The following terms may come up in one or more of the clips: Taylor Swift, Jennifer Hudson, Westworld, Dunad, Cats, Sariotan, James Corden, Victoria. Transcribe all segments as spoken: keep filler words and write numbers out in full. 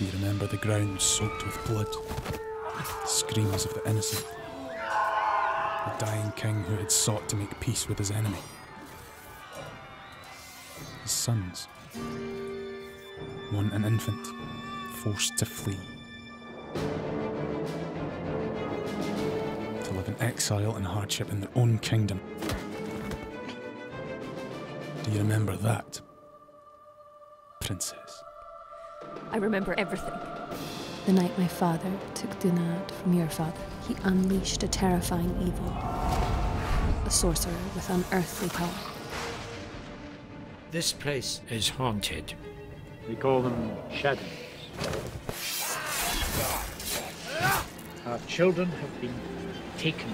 misty remember the ground soaked with blood, the screams of the innocent, the dying king who had sought to make peace with his enemy, his sons, one an infant, forced to flee, to live in exile and hardship in their own kingdom. Do you remember that, princess? I remember everything. The night my father took Dunad from your father, he unleashed a terrifying evil, a sorcerer with unearthly power. This place is haunted. We call them shadows. Our children have been taken.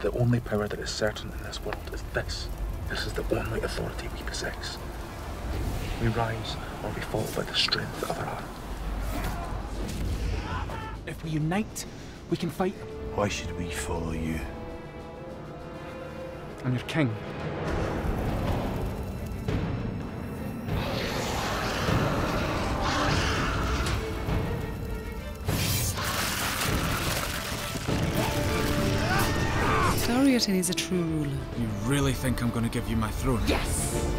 The only power that is certain in this world is this. This is the only authority we possess. We rise or we fall by the strength of our arm. If we unite, we can fight. Why should we follow you? I'm your king. Sariotan is a true ruler. You really think I'm going to give you my throne? Yes!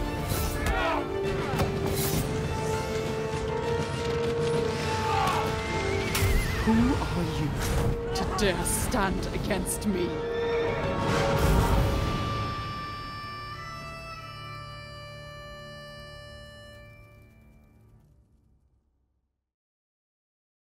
Who are you to dare stand against me?